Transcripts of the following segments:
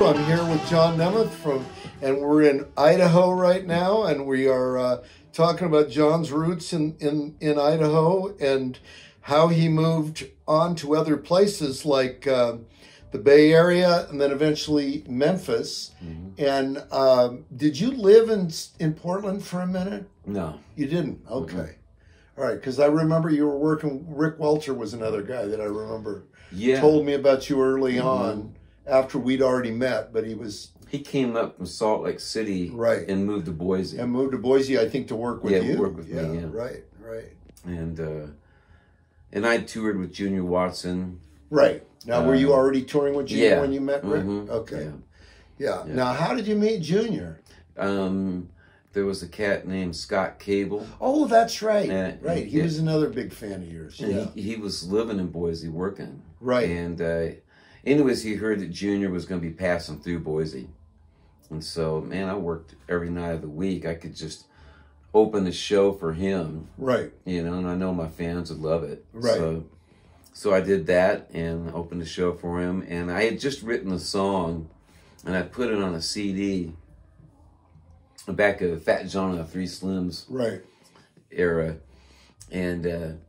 I'm here with John Nemeth and we're in Idaho right now, and we are talking about John's roots in Idaho and how he moved on to other places like the Bay Area and then eventually Memphis. Mm-hmm. And did you live in Portland for a minute? No. You didn't? Okay. Mm-hmm. All right, because I remember you were working, Rick Walter was another guy that I remember told me about you early on. After we'd already met, but he came up from Salt Lake City, right, and moved to Boise. And moved to Boise, I think, to work with you. Yeah, work with me. Yeah, right. And I toured with Junior Watson. Right. Now, were you already touring with Junior when you met Rick? Mm-hmm. Okay. Yeah. Now, how did you meet Junior? There was a cat named Scott Cable. Oh, that's right. Right. He was another big fan of yours. Yeah. He was living in Boise, working. Right. And anyways, he heard that Junior was going to be passing through Boise. And so, man, I worked every night of the week. I could just open a show for him. Right. You know, and I know my fans would love it. Right. So I did that and opened a show for him. And I had just written a song, and I put it on a CD. The back of the Fat John and the Three Slims era. And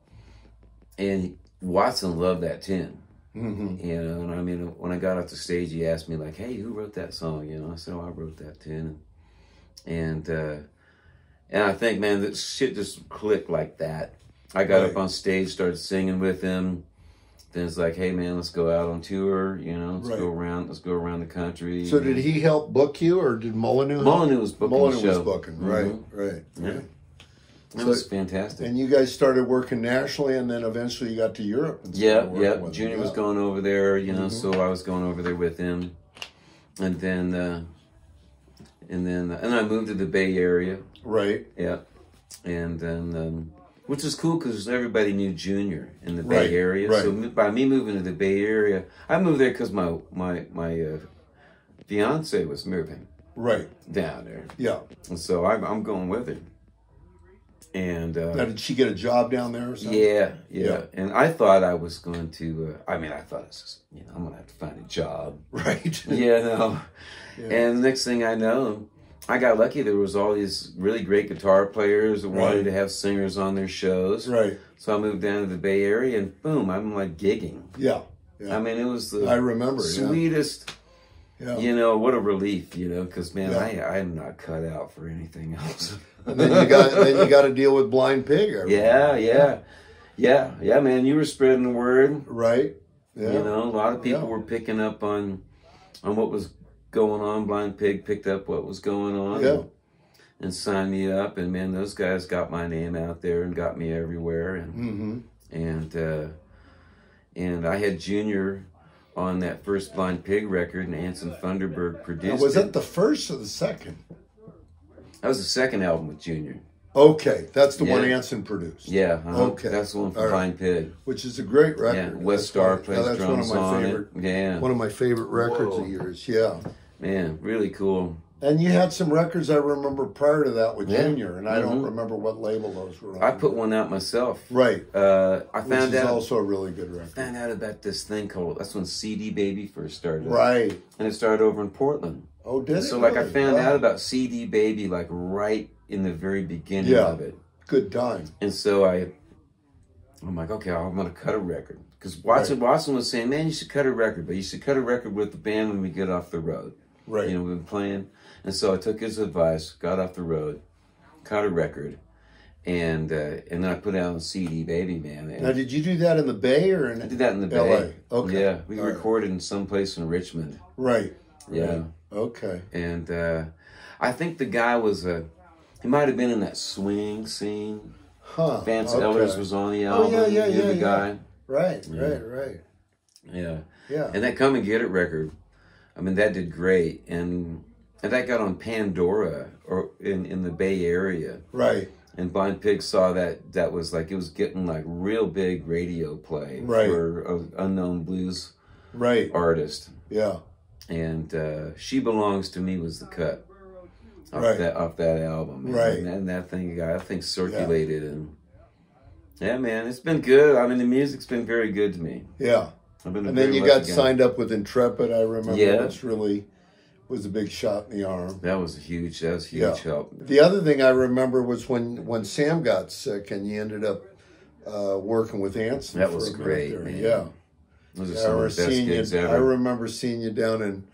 Watson loved that tin. Mm-hmm. You know, and I mean, when I got off the stage, he asked me, like, hey, who wrote that song? You know, I said, oh, I wrote that tune. And I think, man, that shit just clicked like that. I got up on stage, started singing with him. Then it's like, hey, man, let's go out on tour, you know, let's go around the country. So did he help book you, or did Molyneux help? Molyneux was booking the show. Right. It was fantastic. And you guys started working nationally, and then eventually you got to Europe. And Junior was going over there, you know, so I was going over there with him. And then, and I moved to the Bay Area. Right. Yeah. And then, which is cool because everybody knew Junior in the Bay Area. Right. So by me moving to the Bay Area, I moved there because my fiance was moving. Right. Down there. Yeah. And so I'm going with her. And now, did she get a job down there or something? Yeah. And I thought I was going to, I thought, you know, I'm going to have to find a job. Right. And the next thing I know, I got lucky. There was all these really great guitar players that wanted to have singers on their shows. Right. So I moved down to the Bay Area, and boom, I'm like gigging. Yeah. I mean, it was the sweetest. Yeah. You know, what a relief, you know, because, man, I'm not cut out for anything else. And then you got to deal with Blind Pig. Yeah, man, you were spreading the word. Right. Yeah. You know, a lot of people were picking up on what was going on. Blind Pig picked up what was going on and signed me up. And, man, those guys got my name out there and got me everywhere. And and I had Junior on that first Blind Pig record, and Anson Funderburgh produced it. Was that the first or the second? That was the second album with Junior. Okay, that's the one Anson produced. Yeah, okay, that's the one from Blind Pig, which is a great record. Yeah, Wes Starr plays drums on it. Yeah, one of my favorite records of yours. Yeah, man, really cool. And you had some records I remember prior to that with Junior, and I don't remember what label those were on. I put one out myself. Right. I found out, also a really good record. I found out about this thing called, that's when CD Baby first started. Right. And it started over in Portland. Oh, did it? So, like, really? I found out about CD Baby, like, right in the very beginning of it. Good time. And so I'm like, okay, I'm going to cut a record. Because Watson was saying, man, you should cut a record, but you should cut a record with the band when we get off the road. Right. You know, we've been playing. And so I took his advice, got off the road, cut a record, and then I put out on CD Baby, man. And now, did you do that in the Bay or in LA? I did that in the Bay. Okay. Yeah, we recorded in some place in Richmond. Right. Yeah. Okay. And I think the guy was he might have been in that swing scene. Huh. Vance Elders was on the album. Oh, yeah, guy. Right. Yeah. And that Come and Get It record, I mean, that did great, and that got on Pandora or in the Bay Area. Right. And Blind Pig saw that was like, it was getting like real big radio play for an unknown blues artist. Yeah. And She Belongs to Me was the cut off that album. Man. Right. And that thing got, I think, circulated. And yeah, man, it's been good. I mean, the music's been very good to me. Yeah. And then you got signed up with Intrepid, I remember. Yeah. That's really was a big shot in the arm. That was a huge help. The other thing I remember was when Sam got sick and you ended up working with Anson. That was great, man. Yeah. Those are some of the best gigs ever. I remember seeing you down in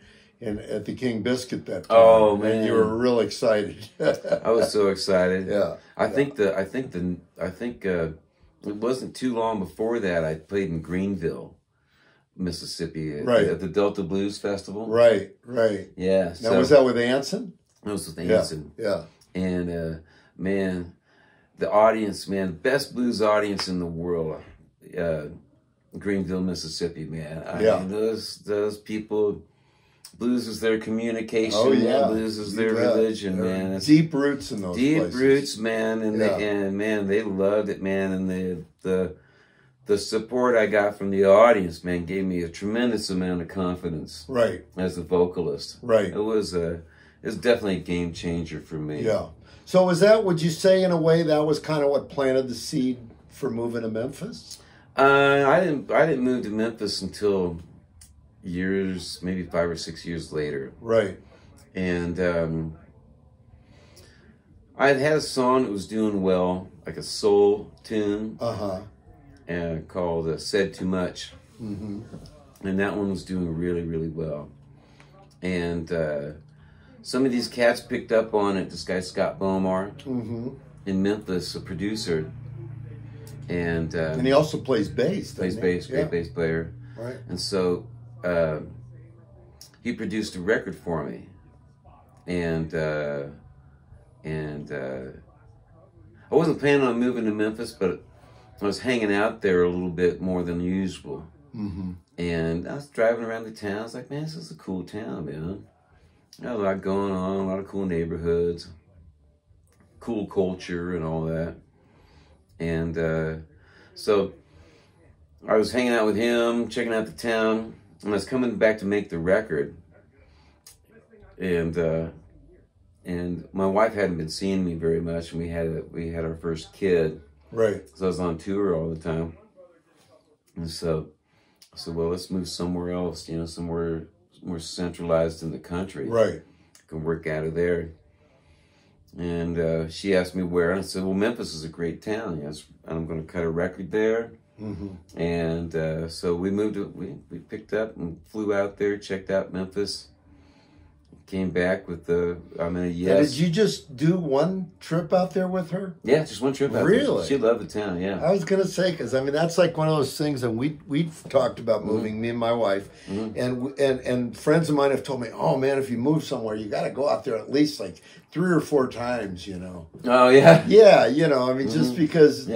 at the King Biscuit that time. Oh man, and you were real excited. I was so excited. Yeah. I think it wasn't too long before that I played in Greenville, Mississippi, at the Delta Blues Festival. Right. Yeah. Now, so, was that with Anson? It was with Anson. Yeah. And man, the audience, man, best blues audience in the world, Greenville, Mississippi, man. I mean, those people, blues is their communication. Oh, yeah. Blues is their religion, man. It's deep roots in those places. Deep roots, man, and they loved it, man, and the support I got from the audience, man, gave me a tremendous amount of confidence. Right. As a vocalist. Right. It's definitely a game changer for me. Yeah. So was that, would you say in a way that was kind of what planted the seed for moving to Memphis? I didn't move to Memphis until years, maybe 5 or 6 years later. Right. And I had a song that was doing well, like a soul tune. And called Said Too Much. And that one was doing really, really well. And some of these cats picked up on it. This guy, Scott Bomar, in Memphis, a producer. And he also plays bass. Great bass player. Right. And so he produced a record for me. And I wasn't planning on moving to Memphis, but I was hanging out there a little bit more than usual. And I was driving around the town. I was like, man, this is a cool town, man. Got a lot going on, a lot of cool neighborhoods, cool culture and all that. And so I was hanging out with him, checking out the town, and I was coming back to make the record. And my wife hadn't been seeing me very much, and we had our first kid. Right. So I was on tour all the time. And so I said, well, let's move somewhere else, you know, somewhere more centralized in the country. Right. I can work out of there. And she asked me where. And I said, well, Memphis is a great town. Yes, I'm going to cut a record there. And so we moved. We picked up and flew out there, checked out Memphis. Came back with yes. Now, did you just do one trip out there with her? Yeah, just one trip out there. Really? She loved the town, yeah. I was going to say, because, I mean, that's like one of those things that we talked about moving, me and my wife, and friends of mine have told me, oh, man, if you move somewhere, you got to go out there at least like 3 or 4 times, you know. Oh, yeah? Yeah, you know, I mean, just because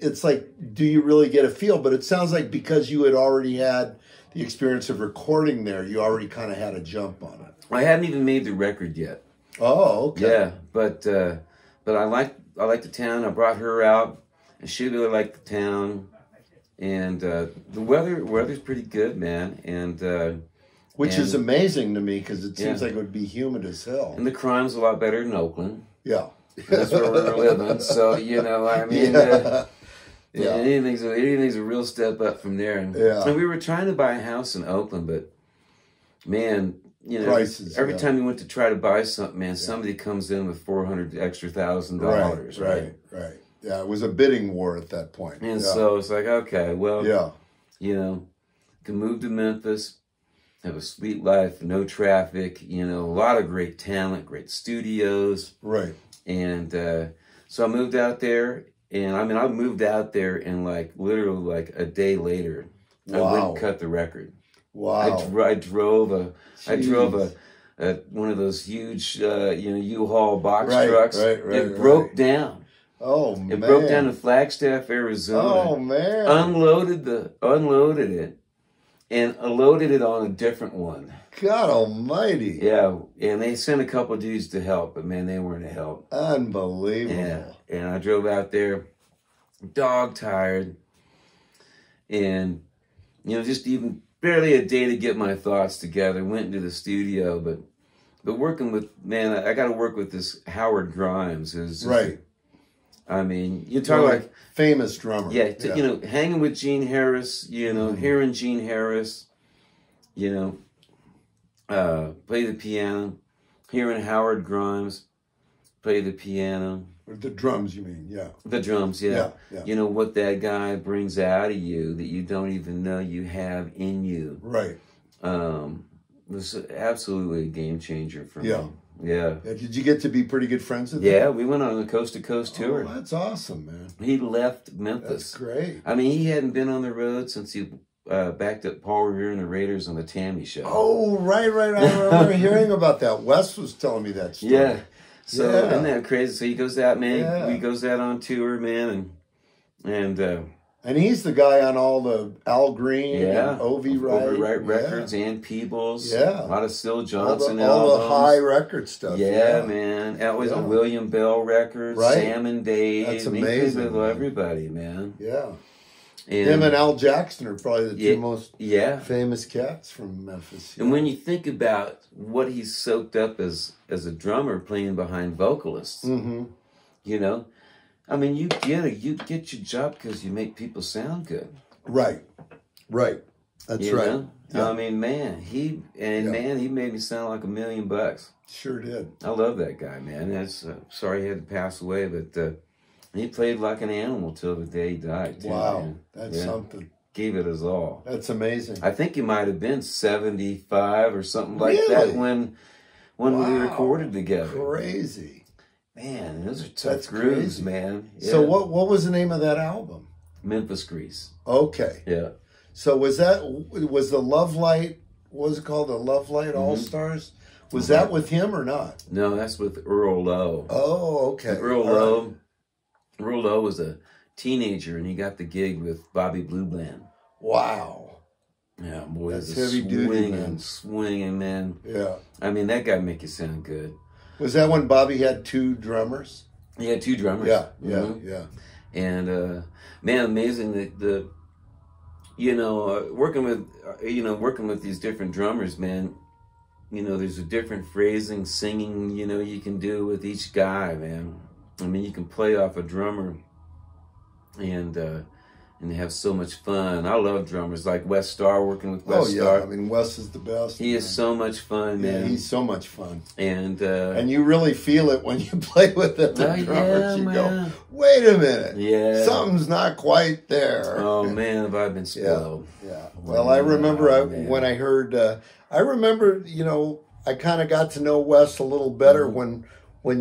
it's like, do you really get a feel? But it sounds like because you had already had the experience of recording there, you already kind of had a jump on it. I hadn't even made the record yet. Oh, okay. Yeah, but I liked the town. I brought her out, and she really liked the town. And the weather's pretty good, man. And which is amazing to me because it seems like it would be humid as hell. And the crime's a lot better in Oakland. Yeah, that's where we're living. So you know, I mean, anything's a real step up from there. And we were trying to buy a house in Oakland, but man. You know, prices, every time you went to try to buy something, man, somebody comes in with $400 extra. Right. Yeah, it was a bidding war at that point. And so it's like, okay, well, you know, can move to Memphis, have a sweet life, no traffic, you know, a lot of great talent, great studios. Right. And so I moved out there, and I mean, I moved out there and like literally like a day later, I went and cut the record. Wow! I drove one of those huge, U-Haul box trucks. It broke down. Oh man! It broke down in Flagstaff, Arizona. Oh man! Unloaded it, and loaded it on a different one. God Almighty! Yeah, and they sent a couple of dudes to help, but man, they weren't a help. Unbelievable! Yeah, and I drove out there, dog tired, and you know, just even. Barely a day to get my thoughts together. Went into the studio, but working with man, I got to work with this Howard Grimes, who's I mean, you talk like famous drummer. Yeah, you know, hanging with Gene Harris, you know, hearing Gene Harris, you know, play the piano. Hearing Howard Grimes play the piano. The drums, you mean, yeah. The drums, yeah. Yeah. You know, what that guy brings out of you that you don't even know you have in you. Right. Was absolutely a game changer for me. Yeah. Did you get to be pretty good friends with him? Yeah, we went on a coast-to-coast tour. Oh, that's awesome, man. He left Memphis. That's great. I mean, he hadn't been on the road since he... backed up Paul Revere and the Raiders on the Tammy show. Oh, right. I remember hearing about that. Wes was telling me that story. Yeah. So, isn't that crazy? So he goes out, man. Yeah. He goes out on tour, man. And he's the guy on all the Al Green and O.V. Wright. O.V. Wright records and Peebles. Yeah. A lot of Still Johnson albums. All the high record stuff. Yeah, man. That was on William Bell records. Right. Sam and Dave. That's amazing. Everybody, man. Yeah. And him and Al Jackson are probably the two most famous cats from Memphis. And when you think about what he's soaked up as a drummer playing behind vocalists, you know, I mean, you get your job because you make people sound good. Right. That's you right. Yeah. I mean, man, he made me sound like $1 million bucks. Sure did. I love that guy, man. That's sorry he had to pass away, but. He played like an animal till the day he died. Too, wow, man. That's something. Gave it his all. That's amazing. I think he might have been 75 or something like that when we recorded together. Crazy, man. Those are tough grooves, man. Yeah. So what was the name of that album? Memphis Grease. Okay. Yeah. So was the Love Light? What was it called? The Love Light All Stars. Was that with him or not? No, that's with Earl Lowe. Oh, okay. Earl Lowe. Earl Lowe was a teenager, and he got the gig with Bobby Blue Bland. Wow. Yeah, boy, that's heavy duty, man. Swinging, man. Yeah. I mean, that guy make it sound good. Was that when Bobby had two drummers? He had two drummers. Yeah. And, man, amazing that working with these different drummers, man, you know, there's a different phrasing, singing, you know, you can do with each guy, man. I mean, you can play off a drummer and have so much fun. I love drummers like Wes Starr, working with Wes Starr. I mean, Wes is the best. He is so much fun, man. Yeah, he's so much fun. And you really feel it when you play with the drummers. You go, wait a minute. Yeah. Something's not quite there. Oh, man, have I been spoiled. Yeah. Well, I remember when I heard, I remember, you know, I kind of got to know Wes a little better when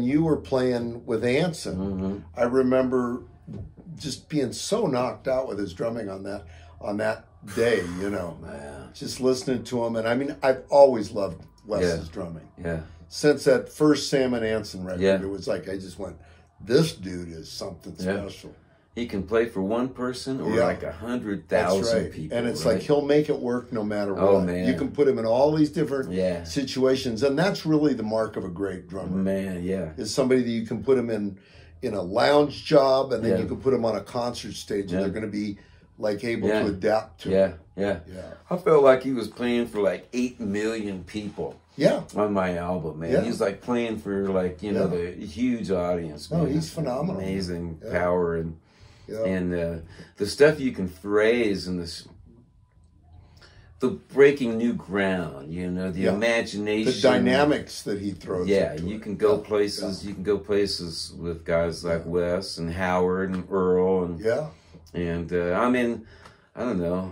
you were playing with Anson. I remember just being so knocked out with his drumming on that day, you know. Man. Just listening to him. And I mean, I've always loved Wes's drumming. Yeah. Since that first Sam and Anson record, it was like I just went, this dude is something special. He can play for one person or like 100,000 people. And it's like he'll make it work no matter what. Oh, man. You can put him in all these different situations. And that's really the mark of a great drummer. Man, is somebody that you can put him in a lounge job, and then you can put him on a concert stage and they're going to be like able to adapt to it. Yeah. I felt like he was playing for like 8 million people. Yeah, on my album, man. Yeah. He's like playing for like, you know, the huge audience. Man. No, he's phenomenal. Amazing power and... Yeah. And the stuff you can phrase and the breaking new ground, you know, the imagination. The dynamics that he throws. Yeah, you can go places. You can go places with guys like Wes and Howard and Earl. And I mean, I don't know.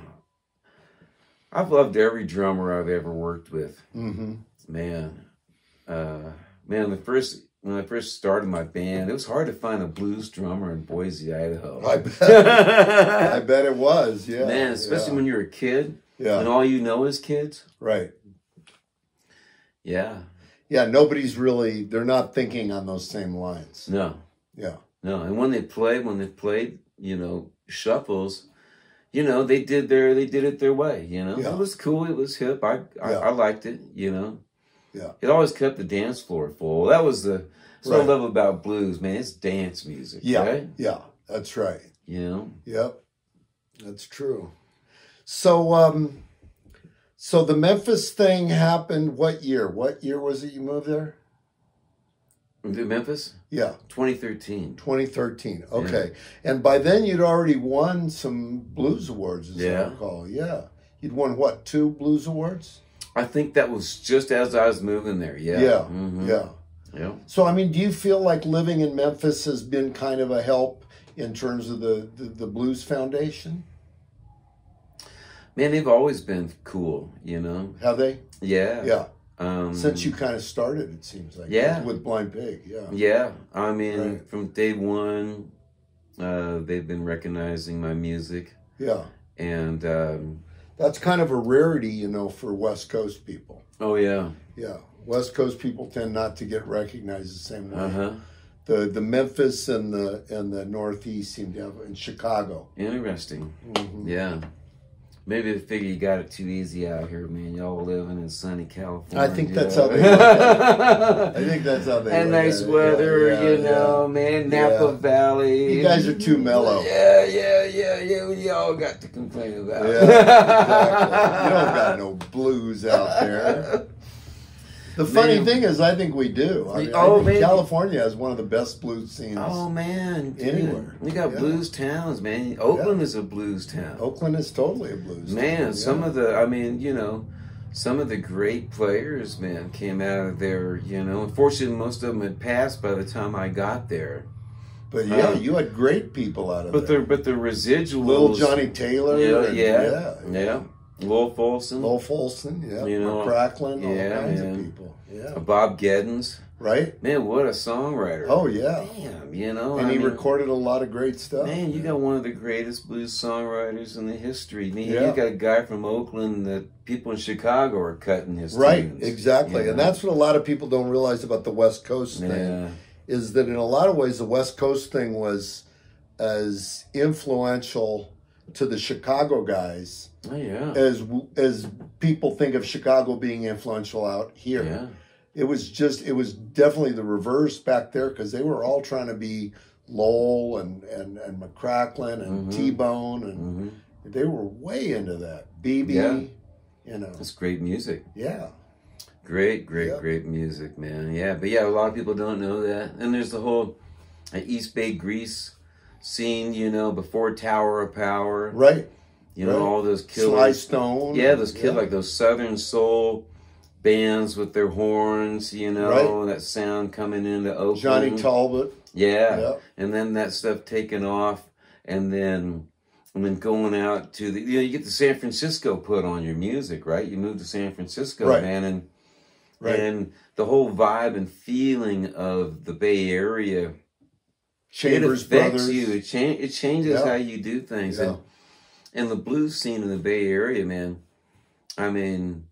I've loved every drummer I've ever worked with. Man, when I first started my band, it was hard to find a blues drummer in Boise, Idaho. I bet. I bet it was, yeah. Man, especially when you're a kid and all you know is kids. Right. Yeah. Yeah, nobody's really, they're not thinking on those same lines. No. Yeah. No, and when they played, you know, shuffles, you know, they did it their way, you know. Yeah. It was cool, it was hip, I liked it, you know. Yeah. It always kept the dance floor full. That was what I love about blues, man. It's dance music, right? Yeah, that's right. You know? Yep, that's true. So, so the Memphis thing happened what year? What year was it you moved there? To Memphis? Yeah. 2013. 2013, okay. Yeah. And by then you'd already won some blues awards, as I recall. Yeah. You'd won, what, 2 blues awards? I think that was just as I was moving there. Yeah. Yeah. Mm-hmm. Yeah. Yeah. So, I mean, do you feel like living in Memphis has been kind of a help in terms of the Blues Foundation? Man, they've always been cool, you know. Have they? Yeah. Yeah. Since you kind of started, it seems like. Yeah. With Blind Pig, yeah. Yeah. I mean, right. From day one, they've been recognizing my music. Yeah. And... that's kind of a rarity, you know, for West Coast people. Oh, yeah. Yeah. West Coast people tend not to get recognized the same way. Uh-huh. The Memphis and the Northeast seem to have, and Chicago. Interesting. Mm-hmm. Yeah. Maybe they figure you got it too easy out here, man. Y'all living in sunny California. I think that's how they look at it. I think that's how they look at it. And nice weather, yeah, you know, man. Napa Valley. You guys are too mellow. Yeah. Y'all got to complain about it. Yeah, exactly. You don't got no blues out there. The funny thing is, I think we do. I mean, I think California has one of the best blues scenes. Oh, man. Dude. Anywhere. We got blues towns, man. Oakland is a blues town. Oakland is totally a blues town. Man, some of the, I mean, you know, some of the great players, man, came out of there, you know. Unfortunately, most of them had passed by the time I got there. But, yeah, you had great people out of there. But the residuals. Little Johnny Taylor. Yeah, and, yeah. Lowell Folsom, yeah. You know, McCracklin, all kinds of people. Yeah. Bob Geddens. Right? Man, what a songwriter. Oh, yeah. Damn, you know. And I mean, recorded a lot of great stuff. Man, you got one of the greatest blues songwriters in the history. I mean, you got a guy from Oakland that people in Chicago are cutting his tunes. Right, exactly. You know? And that's what a lot of people don't realize about the West Coast thing, is that in a lot of ways the West Coast thing was as influential to the Chicago guys as people think of Chicago being influential out here. Yeah. It was definitely the reverse back there, because they were all trying to be Lowell and McCracklin and T-Bone, and they were way into that. BB, you know. That's great music. Yeah. Great music, man. Yeah, but yeah, a lot of people don't know that. And there's the whole East Bay Grease scene, you know, before Tower of Power. Right. You know, all those killer... Sly Stone. Yeah, those like those Southern Soul bands with their horns, you know, that sound coming into Oakland. Johnny Talbot. Yeah. And then that stuff taking off, and then going out to the... You know, you get the San Francisco put on your music, right? You move to San Francisco, man, and the whole vibe and feeling of the Bay Area... Chambers Brothers. It changes how you do things, And the blues scene in the Bay Area, man, I mean,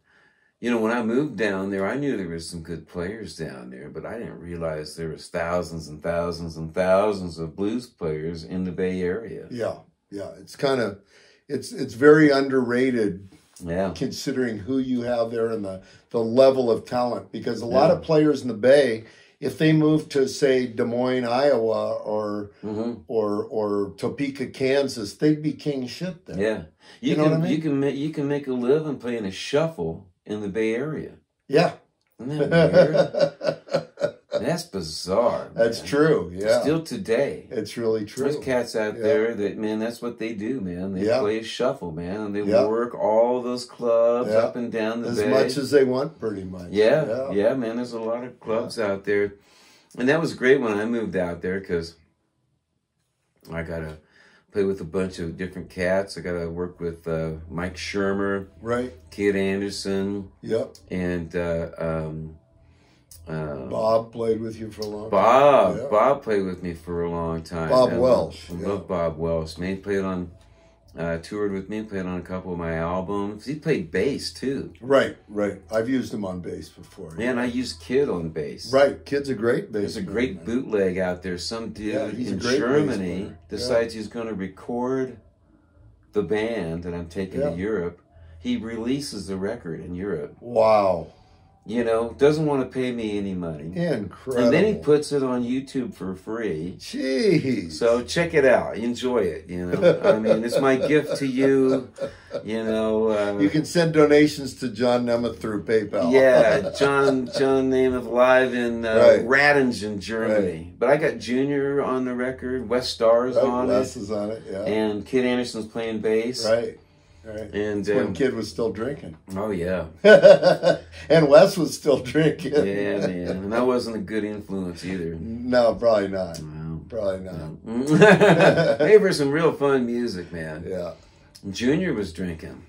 you know, when I moved down there, I knew there was some good players down there, but I didn't realize there was thousands and thousands and thousands of blues players in the Bay Area. Yeah, yeah. It's kind of, it's very underrated considering who you have there and the level of talent, because a lot of players in the Bay, if they move to, say, Des Moines, Iowa, or Topeka, Kansas, they'd be king shit there. Yeah, you can make a living playing a shuffle in the Bay Area. Yeah, isn't that weird? That's bizarre. Man. That's true. Yeah, still today, it's really true. There's cats out there that, man, that's what they do, man. They play a shuffle, man, and they work all those clubs up and down the bay. As much as they want, pretty much. Yeah, yeah, man. There's a lot of clubs out there, and that was great when I moved out there, because I got to play with a bunch of different cats. I got to work with Mike Shermer, Kid Anderson, and. Bob played with you for a long time. Bob played with me for a long time. Bob Welsh. I love Bob Welsh. Man, he played on, toured with me, played on a couple of my albums. He played bass, too. Right. I've used him on bass before. Man, I used Kid on bass. Right, Kid's a great bass player. There's a great bootleg out there. Some dude in Germany decides he's going to record the band that I'm taking to Europe. He releases the record in Europe. Wow. You know, doesn't want to pay me any money. Incredible. And then he puts it on YouTube for free. Jeez. So check it out. Enjoy it, you know. I mean, it's my gift to you, you know. You can send donations to John Nemeth through PayPal. Yeah, John Nemeth live in Ratingen, Germany. Right. But I got Junior on the record. Wes Starr's on it. Wes is on it, yeah. And Kid Anderson's playing bass. Right. Right. And when Kid was still drinking. Oh yeah. And Wes was still drinking. Yeah, man. And that wasn't a good influence either. No, probably not. No. Probably not. No. They were some real fun music, man. Yeah. Junior was drinking.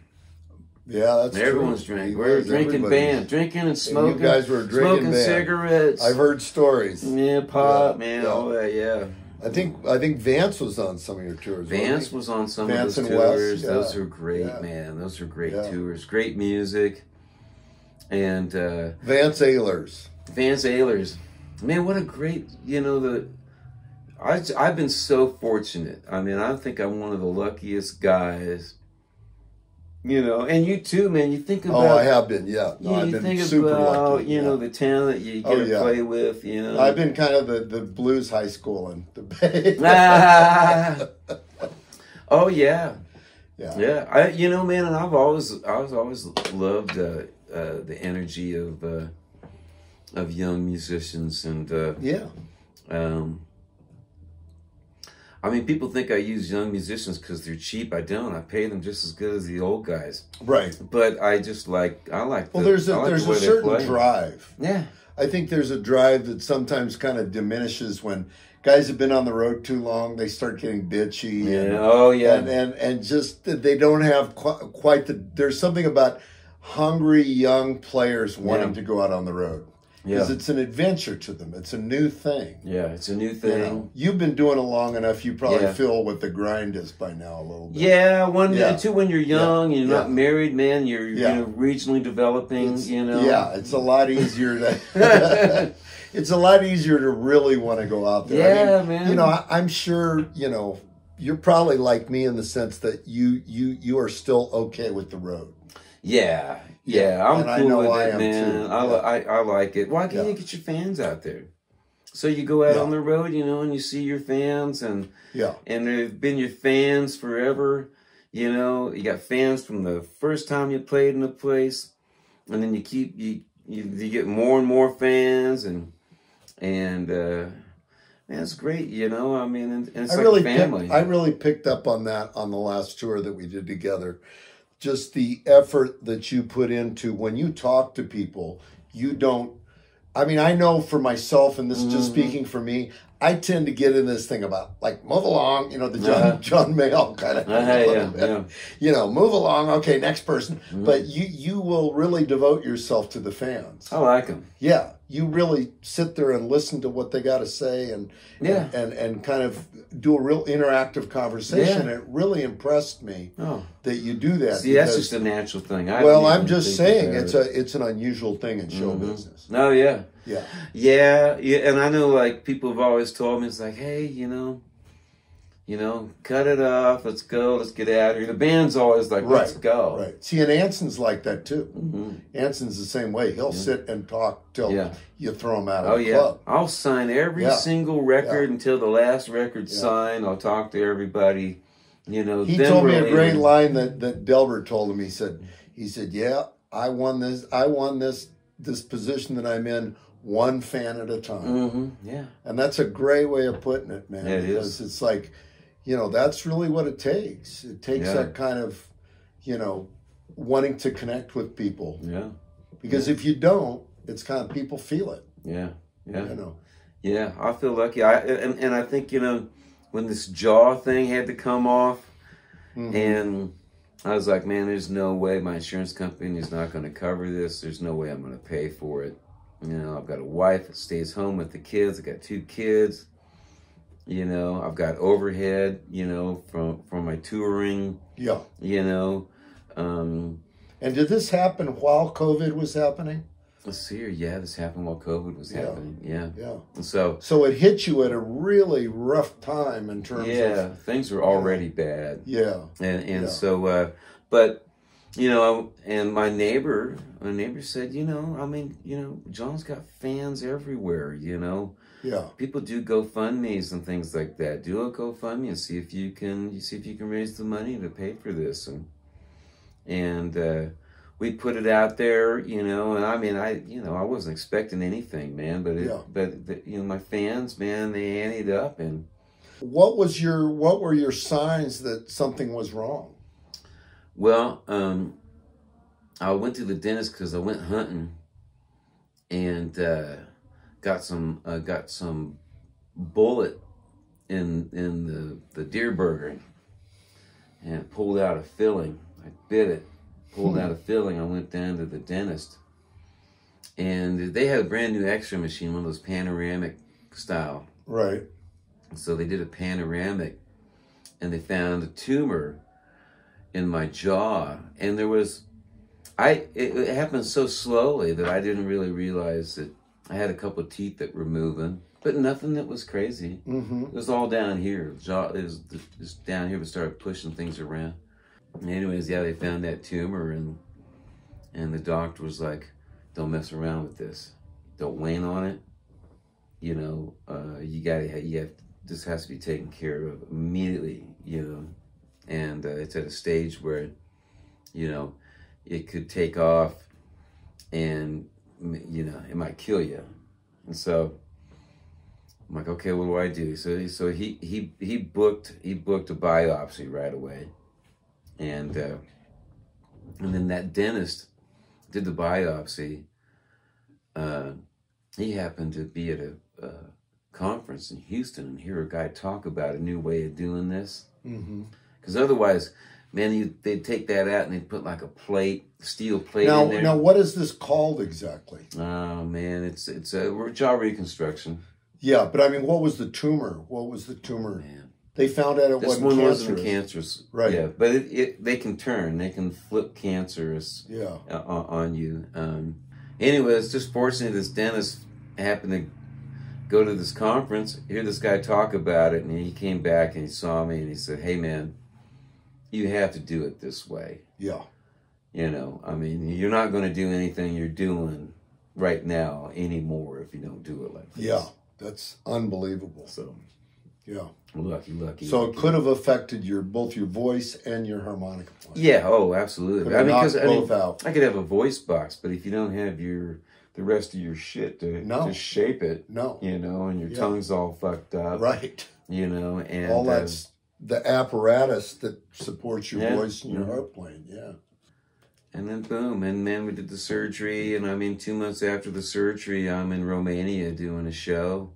Yeah, that's true. Everyone's drinking. We're drinking band, drinking and smoking. And you guys were drinking band. Cigarettes. I've heard stories. Yeah, pop, man, all that. Yeah. I think Vance was on some of your tours. Vance was on some of those tours. Those were great, man. Those were great tours. Great music. And Vance Ehlers. Vance Ehlers, man, what a great, you know, the. I've been so fortunate. I mean, I think I'm one of the luckiest guys. You know, and you too, man. You think about. Oh, I have been, yeah. No, I've been super lucky. You know, the talent you get to play with. You know, I've been kind of the blues high school in the Bay. Oh yeah, yeah, yeah. You know, man, and I was always loved the energy of young musicians, and yeah. I mean, people think I use young musicians because they're cheap. I don't. I pay them just as good as the old guys. Right. But I just like, I like. Well, there's a certain drive. Yeah. I think there's a drive that sometimes kind of diminishes when guys have been on the road too long. They start getting bitchy. Yeah. And, oh yeah. And just they don't have quite the. There's something about hungry young players wanting to go out on the road. Because it's an adventure to them. It's a new thing. Yeah, it's a new thing. You know, you've been doing it long enough, you probably feel what the grind is by now a little bit. Yeah, too, when you're young, you're not married, man, you're you know, regionally developing, you know. Yeah, it's a lot easier to... It's a lot easier to really want to go out there. Yeah, I mean, man. You know, I'm sure, you know, you're probably like me in the sense that you are still okay with the road. Yeah. Yeah, I'm cool with it, man. I like it. Why can't you get your fans out there? So you go out on the road, you know, and you see your fans, and they've been your fans forever. You know, you got fans from the first time you played in a place, and then you keep you get more and more fans, and man, it's great, you know. I mean, and it's like family. I really picked up on that on the last tour that we did together. Just the effort that you put into when you talk to people, you don't, I mean, I know for myself, and this is just speaking for me, I tend to get in this thing about, like, move along, you know, the John Mayall kind of you know, move along, okay, next person. But you will really devote yourself to the fans. I like them. Yeah. You really sit there and listen to what they got to say and kind of do a real interactive conversation. Yeah. It really impressed me that you do that. See, that's just a natural thing. I'm just saying it's an unusual thing in show business. Oh, yeah. Yeah. Yeah. Yeah. And I know, like, people have always told me, it's like, hey, you know, cut it off. Let's go. Let's get out of here. The band's always like, let's go. Right. See, and Anson's like that too. Anson's the same way. He'll sit and talk till you throw him out of the club. I'll sign every single record until the last record's signed. I'll talk to everybody. You know, he told me a great line that Delbert told him. He said, "Yeah, I won this position that I'm in." One fan at a time. Yeah. And that's a great way of putting it, man. It is. It's like, you know, that's really what it takes. It takes that kind of, you know, wanting to connect with people. Yeah. Because if you don't, it's kind of, people feel it. Yeah. Yeah. You know. Yeah. I feel lucky. And I think, you know, when this jaw thing had to come off, and I was like, man, there's no way my insurance company is not going to cover this. There's no way I'm going to pay for it. You know, I've got a wife that stays home with the kids. I've got 2 kids. You know, I've got overhead, you know, from my touring. Yeah. You know. And did this happen while COVID was happening? Let's see here. Yeah, this happened while COVID was happening. Yeah. Yeah. And so it hit you at a really rough time in terms of... things were already bad. Yeah. And so, but... You know, and my neighbor said, you know, I mean, you know, John's got fans everywhere, you know. Yeah. People do GoFundMes and things like that. Do a GoFundMe and see if you can raise the money to pay for this. And we put it out there, you know, and I mean, I wasn't expecting anything, man, but you know, my fans, man, they anteed up. And what were your signs that something was wrong? Well, I went to the dentist because I went hunting and got some bullet in the deer burger and it pulled out a filling. I bit it, pulled out a filling. I went down to the dentist and they had a brand new X-ray machine, one of those panoramic style. Right. So they did a panoramic and they found a tumor in my jaw, and there was, it happened so slowly that I didn't really realize that I had a couple of teeth that were moving, but nothing that was crazy. Mm-hmm. It was all down here. Jaw is down here, but started pushing things around. And anyways, yeah, they found that tumor, and the doctor was like, "Don't mess around with this. Don't lean on it. You know, this has to be taken care of immediately. You know." And it's at a stage where, you know, it could take off and, you know, it might kill you. And so I'm like, okay, what do I do? So he booked a biopsy right away. And then that dentist did the biopsy. He happened to be at a conference in Houston and hear a guy talk about a new way of doing this. Mm-hmm. Because otherwise, man, they'd take that out and they'd put like a plate, steel plate in there. Now, what is this called exactly? Oh, man, it's a jaw reconstruction. Yeah, but I mean, what was the tumor? What was the tumor? Man. They found out it wasn't cancerous. Right. Yeah, but they can turn. They can flip cancerous on you. Anyway, it's just fortunate this dentist happened to go to this conference, hear this guy talk about it, and he came back and he saw me and he said, "Hey, man, you have to do it this way. Yeah. You know, I mean, you're not going to do anything you're doing right now anymore if you don't do it like this." Yeah, that's unbelievable. So, yeah. Lucky. So it could have affected both your voice and your harmonica playing. Yeah, oh, absolutely. I mean, because I could have a voice box, but if you don't have the rest of your shit to shape it, you know, and your tongue's all fucked up. Right. You know, and all that's the apparatus that supports your voice and your harp playing, And then boom, and then we did the surgery, and I mean 2 months after the surgery, I'm in Romania doing a show.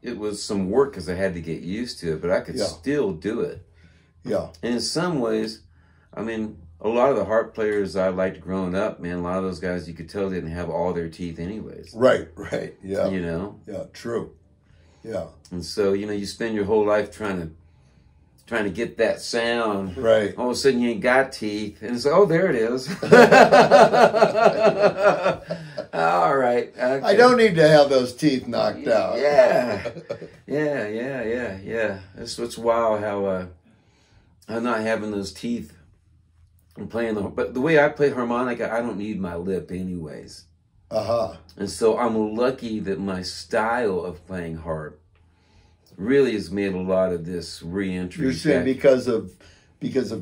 It was some work because I had to get used to it, but I could still do it. Yeah. And in some ways, I mean, a lot of the harp players I liked growing up, man, a lot of those guys you could tell didn't have all their teeth anyways. Right, yeah. You know? Yeah, true. Yeah. And so, you know, you spend your whole life trying to get that sound. Right. All of a sudden you ain't got teeth. And it's like, oh, there it is. All right. Okay. I don't need to have those teeth knocked out. Yeah. That's what's wild how I'm not having those teeth. But the way I play harmonica, I don't need my lip anyways. Uh-huh. And so I'm lucky that my style of playing harp really has made a lot of this reentry. You're saying because of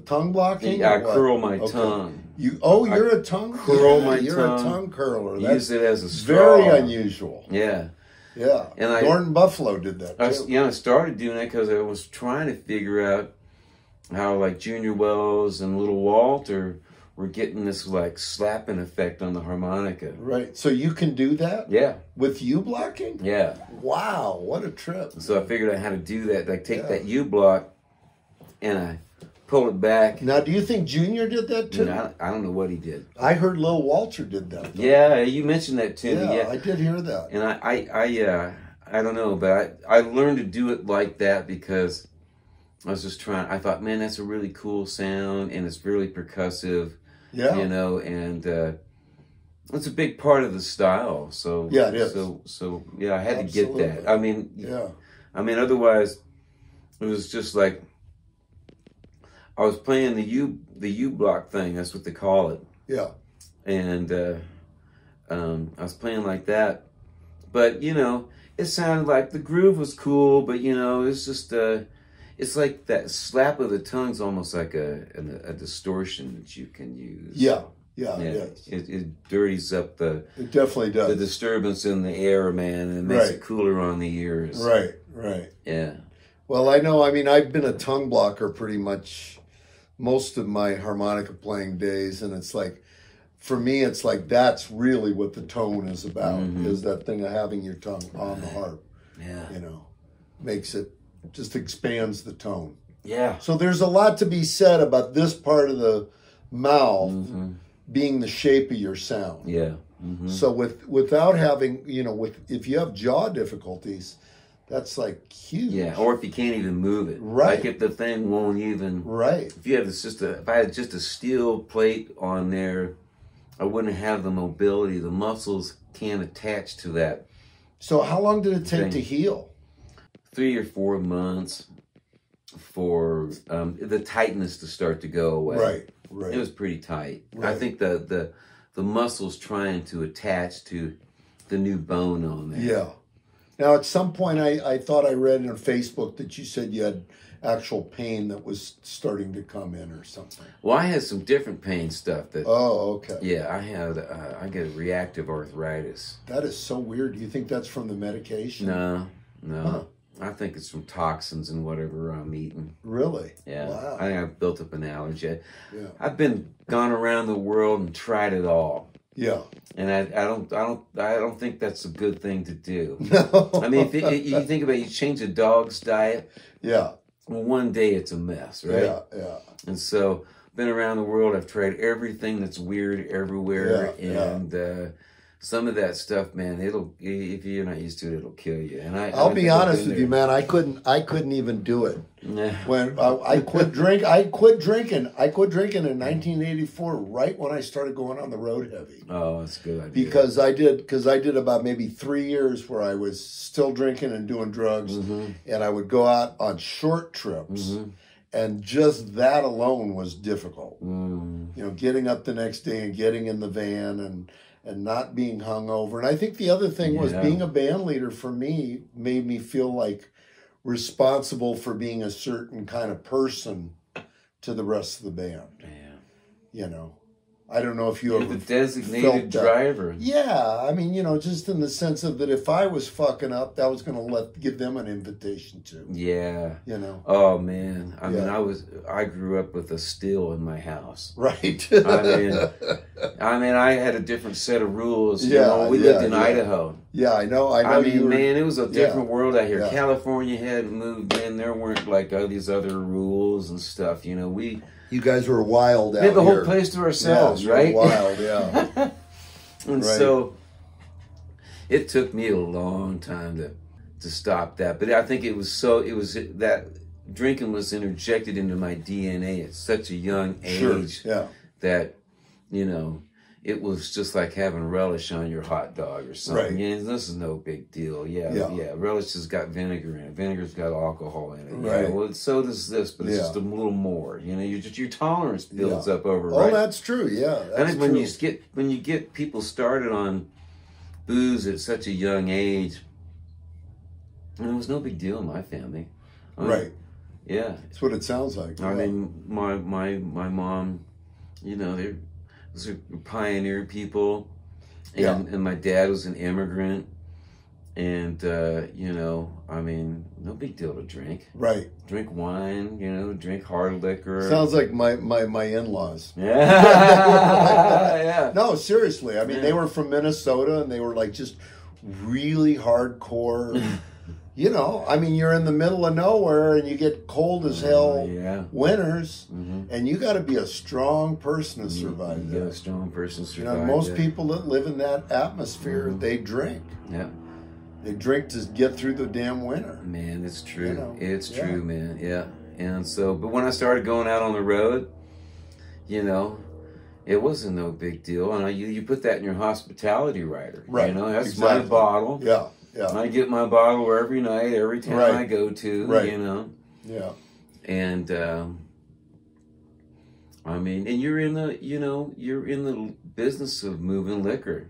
tongue blocking? Yeah, I curl my tongue. You're a tongue curler. Curl my tongue. You're a tongue curler. That's use it as a straw. Very unusual. Yeah. Yeah. And Gordon Buffalo did that. I started doing that because I was trying to figure out how like Junior Wells and Little Walter were getting this like slapping effect on the harmonica. Right. So you can do that? Yeah. With U-blocking? Yeah. Wow, what a trip. So I figured out how to do that. Like take that U-block and I pull it back. Now, do you think Junior did that too? No, I don't know what he did. I heard Little Walter did that though. Yeah, you mentioned that to me. Yeah, I did hear that. And I don't know, but I learned to do it like that because I was just trying. I thought, man, that's a really cool sound, and it's really percussive, you know, and it's a big part of the style. So yeah, it is. So yeah, I had to get that. I mean, otherwise, it was just like I was playing the U block thing. That's what they call it. Yeah, and I was playing like that, but you know, it sounded like the groove was cool, but you know, it's just it's like that slap of the tongue's almost like a distortion that you can use. Yeah, it is. It dirties up It definitely does. The disturbance in the air, man, and it makes it cooler on the ears. Right. Yeah. Well, I know, I mean, I've been a tongue blocker pretty much most of my harmonica playing days. And it's like, for me, it's like, that's really what the tone is about, mm-hmm. is that thing of having your tongue on the harp. Yeah. You know, makes it, just expands the tone. Yeah. So there's a lot to be said about this part of the mouth mm-hmm. being the shape of your sound. Yeah. Mm-hmm. So without having, you know, if you have jaw difficulties, that's like huge. Yeah, or if you can't even move it. Right. Like if the thing won't even. Right. If you have if I had just a steel plate on there, I wouldn't have the mobility. The muscles can't attach to that. So how long did it take to heal? 3 or 4 months for the tightness to start to go away. Right, right. It was pretty tight. Right. I think the muscle's trying to attach to the new bone on there. Yeah. Now, at some point, I thought I read on Facebook that you said you had actual pain that was starting to come in or something. Well, I had some different pain stuff that... Oh, okay. Yeah, I got reactive arthritis. That is so weird. Do you think that's from the medication? No. Huh. I think it's from toxins and whatever I'm eating. Really? Yeah. Wow. I think I've built up an allergy. Yeah. I've gone around the world and tried it all. Yeah. And I don't think that's a good thing to do. No. I mean, if you think about it, you change a dog's diet. Yeah. Well, one day it's a mess, right? Yeah, yeah. And so, been around the world. I've tried everything that's weird everywhere, some of that stuff, man. If you're not used to it, it'll kill you. And I'll be honest with you, man. I couldn't even do it. Nah. When I quit drinking. I quit drinking in 1984, right when I started going on the road heavy. Oh, that's a good idea. Because I did about maybe 3 years where I was still drinking and doing drugs, mm-hmm. and I would go out on short trips, mm-hmm. and just that alone was difficult. Mm. You know, getting up the next day and getting in the van and not being hungover. And I think the other thing was being a band leader for me made me feel like responsible for being a certain kind of person to the rest of the band. Yeah. You know, I don't know if you ever felt the designated driver. Yeah, I mean, you know, just in the sense of that if I was fucking up, that was going to give them an invitation to. Yeah. You know. Oh, man. I mean, I grew up with a still in my house. Right. I mean, I had a different set of rules. Yeah. You know, we lived in Idaho. Yeah, I know. I mean, man, it was a different world out here. Yeah. California had moved in. There weren't like all these other rules and stuff. You know, you guys were wild out here. We had the whole place to ourselves, right? Wild, yeah. And so it took me a long time to stop that. But I think that drinking was interjected into my DNA at such a young age that, you know, it was just like having relish on your hot dog or something. Right. Yeah, this is no big deal. Yeah. Relish has got vinegar in it. Vinegar's got alcohol in it. Right. You know? Well, so does this, but it's just a little more. You know, your tolerance builds up over. Oh, right? That's true. Yeah, that's I think when you get people started on booze at such a young age, and it was no big deal in my family. Right. Yeah, that's what it sounds like. I mean, my mom, you know, they're pioneer people, and my dad was an immigrant, and you know, I mean, no big deal to drink. Right. Drink wine, you know, drink hard liquor. Sounds like my in-laws. Yeah. Yeah. No, seriously. I mean, they were from Minnesota, and they were like just really hardcore. You know, I mean, you're in the middle of nowhere and you get cold as hell winters, mm-hmm. and you got to be a strong person to survive that. You got a strong person to survive. You know, most people that live in that atmosphere, mm-hmm. they drink. Yeah. They drink to get through the damn winter. Man, it's true. You know? It's true, man. Yeah. And so, but when I started going out on the road, you know, it wasn't no big deal. And you put that in your hospitality rider. Right. You know, that's my bottle. Yeah. Yeah. I get my bottle every night, every time I go to, you know. Yeah. And, I mean, and you're in the business of moving liquor.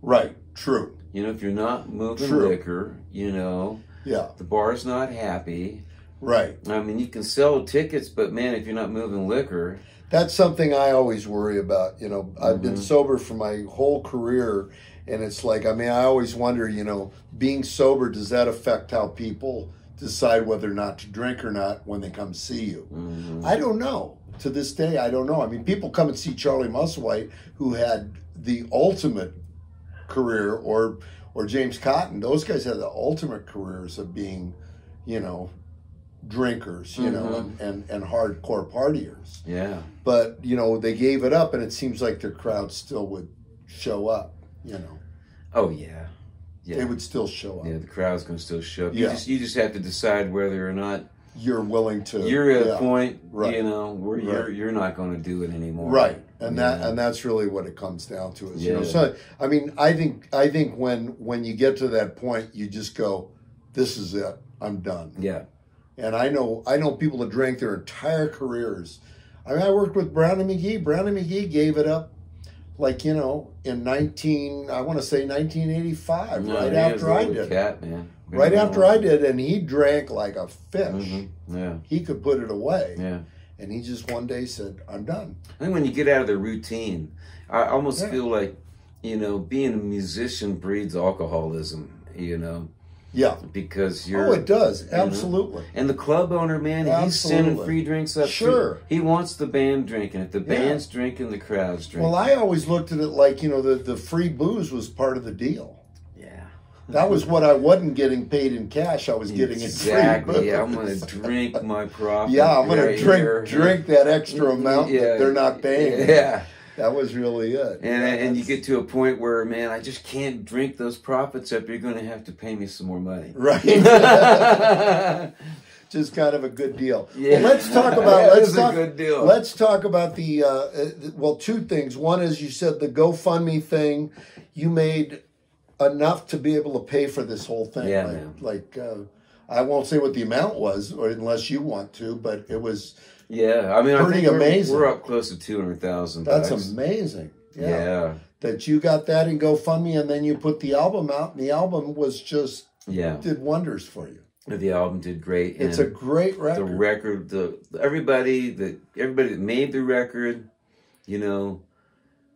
Right. True. You know, if you're not moving liquor, you know. Yeah. The bar's not happy. Right. I mean, you can sell tickets, but man, if you're not moving liquor. That's something I always worry about. You know, I've been sober for my whole career. And it's like, I mean, I always wonder, you know, being sober, does that affect how people decide whether or not to drink or not when they come see you? Mm-hmm. I don't know. to this day, I don't know. I mean, people come and see Charlie Musselwhite, who had the ultimate career, or James Cotton. Those guys had the ultimate careers of being, you know, drinkers, you know, and hardcore partiers. Yeah. But, you know, they gave it up, and it seems like their crowd still would show up, you know. Oh, yeah. Yeah. They would still show up. Yeah, the crowd's going to still show up. Yeah. You just have to decide whether or not you're willing to. You're at a point, you know, where you're not going to do it anymore. Right. And that's really what it comes down to. Is, you know, so I mean, I think when you get to that point, you just go, this is it. I'm done. Yeah. And I know people that drank their entire careers. I mean, I worked with Brownie McGee. Brownie McGee gave it up, like, you know, in 1985, right after I did. Cat, man. Right after I did, and he drank like a fish. Mm-hmm. Yeah. He could put it away. Yeah. And he just one day said, I'm done. I think when you get out of the routine, I almost feel like, you know, being a musician breeds alcoholism, you know. Yeah. Because you're... Oh, it does. Absolutely. You know? And the club owner, man, he's sending free drinks up. Sure. He wants the band drinking it. The band's drinking, the crowd's drinking. Well, I always looked at it like, you know, the free booze was part of the deal. That was what I wasn't getting paid in cash. I was getting it free. Exactly. I'm going to drink my profit. Yeah, I'm going to drink that extra amount that they're not paying. Yeah. That was really it. And you get to a point where, man, I just can't drink those profits up. You're going to have to pay me some more money. Right. Just kind of a good deal. Yeah. Well, let's talk about... a good deal. Let's talk about the... well, two things. One is, you said the GoFundMe thing. You made... enough to be able to pay for this whole thing. Yeah, like I won't say what the amount was, or unless you want to, but it was I mean, pretty amazing. We're up close to $200,000. That's amazing. Yeah, that you got that in GoFundMe, and then you put the album out, and the album was just did wonders for you. The album did great. It's a great record. The record, everybody that made the record, you know.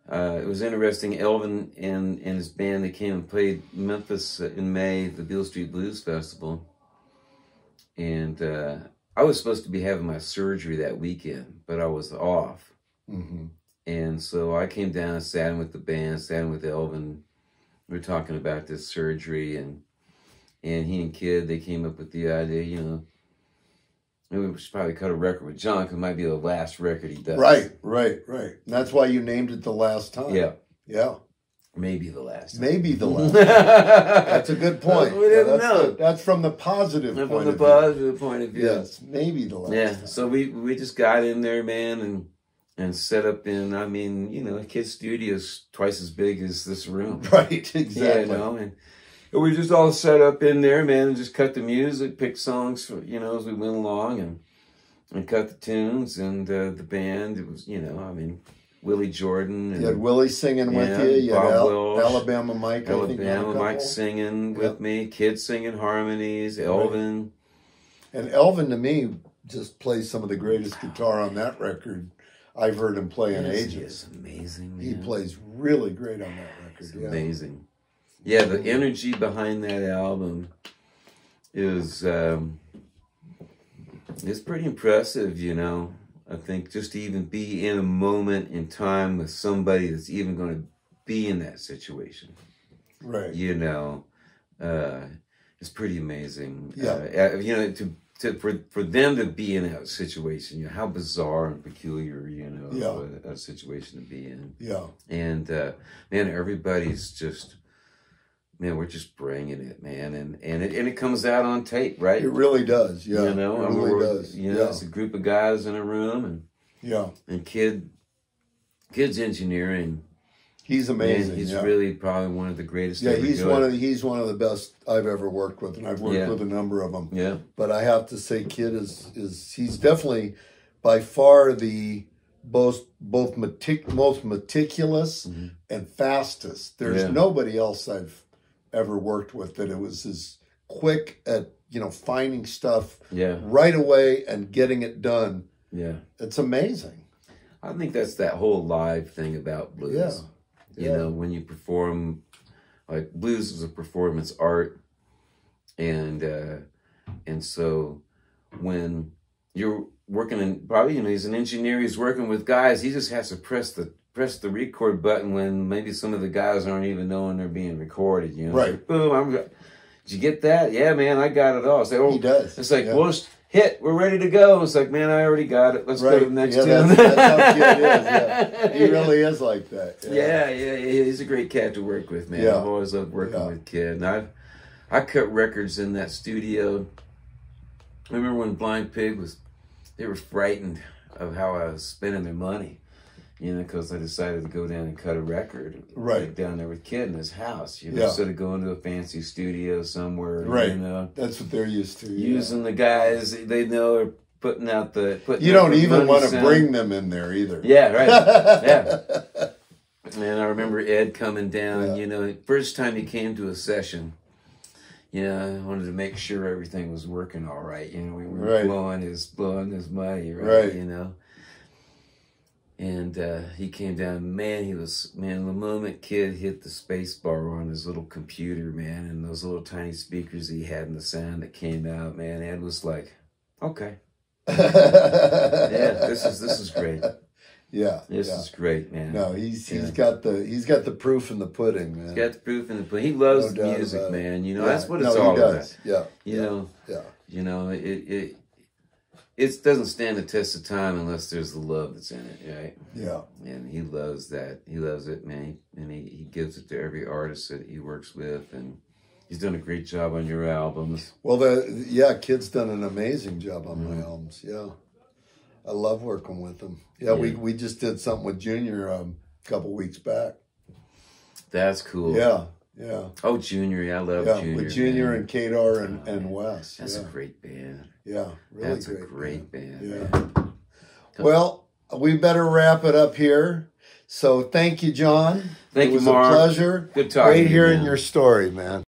It was interesting. Elvin and his band, they came and played Memphis in May, the Beale Street Blues Festival. And I was supposed to be having my surgery that weekend, but I was off. Mm-hmm. And so I came down and sat in with the band, sat in with Elvin. We were talking about this surgery, and he and Kid, they came up with the idea, you know, maybe we should probably cut a record with John, because it might be the last record he does. Right. And that's why you named it The Last Time. Yeah. Maybe the last. That's a good point. We didn't know. That's from the positive point of view. From the positive point of view. Yes, maybe the last time. Yeah, so we just got in there, man, and set up in, I mean, you know, a kid's studio's twice as big as this room. Right, exactly. Yeah, you know, and... we just all set up in there, man, and just cut the music, picked songs, for, you know, as we went along, and cut the tunes, and the band, it was, you know, I mean, Willie Jordan. And, you had Willie singing with you. You had Bob Welsh, Alabama Mike. Alabama Mike singing with me, Kid singing harmonies, Elvin. Right. And Elvin, to me, just plays some of the greatest guitar on that record I've heard him play in ages. It's amazing, man. He plays really great on that record. It's amazing. Yeah, the energy behind that album is it's pretty impressive, you know. I think just to even be in a moment in time with somebody that's even going to be in that situation. Right. You know, it's pretty amazing. Yeah. You know, for them to be in that situation, you know, how bizarre and peculiar, you know, a situation to be in. Yeah. And, man, everybody's just... Man, we're just bringing it, man, and it comes out on tape, right? It really does, yeah. You know, it really does. You know, it's a group of guys in a room, and Kid's engineering. He's amazing. Man, he's really probably one of the greatest. Yeah, he's one of the best I've ever worked with, and I've worked with a number of them. Yeah, but I have to say, Kid he's definitely by far the most meticulous and fastest. There's nobody else I've ever worked with that it was as quick at, you know, finding stuff right away and getting it done. Yeah. It's amazing. I think that's that whole live thing about blues. Yeah. You know, when you perform, like, blues is a performance art. And so when you're working in, probably, you know, he's an engineer, he's working with guys, he just has to press the record button when maybe some of the guys aren't even knowing they're being recorded, you know? Right. Like, boom, did you get that? Yeah, man, I got it all. It's like, oh, he does. It's like, yeah. Well, hit, we're ready to go. It's like, man, I already got it. Let's go to the next tune. That's how Kid is, yeah. He really is like that. Yeah. Yeah, he's a great cat to work with, man. Yeah. I've always loved working with Kid. And I cut records in that studio. I remember when Blind Pig was, they were frightened of how I was spending their money, you know, because I decided to go down and cut a record. Right. Like down there with Kid in his house, you know, instead of going to a fancy studio somewhere. Right. You know, that's what they're used to. Using the guys they know are putting out the... Putting you don't even want to bring them in there either. Yeah, right. Yeah. And I remember Ed coming down, you know, first time he came to a session... Yeah, I wanted to make sure everything was working all right. You know, we were blowing his money, right? You know, and he came down. Man, the moment Kid hit the space bar on his little computer, man, and those little tiny speakers he had and the sound that came out, man, Ed was like, okay, yeah, this is great. Yeah, this is great, man. No, he's got the proof in the pudding, man. He's got the proof in the pudding. He loves the music, man. You know, that's what it's all about. Yeah, you know, it doesn't stand the test of time unless there's the love that's in it, right? Yeah, and he loves that. He loves it, man, and he gives it to every artist that he works with, and he's done a great job on your albums. Well, Kid's done an amazing job on my albums. Yeah. I love working with them. Yeah, we just did something with Junior a couple weeks back. That's cool. Yeah, yeah. Oh, Junior, I love Junior. Yeah, with Junior and Kadar and Wes. That's a great band. Yeah, really that's great. That's a great band. Yeah. Well, we better wrap it up here. So thank you, John. Thank you, Mark. It was a pleasure. Good talking to you. Great hearing your story, man.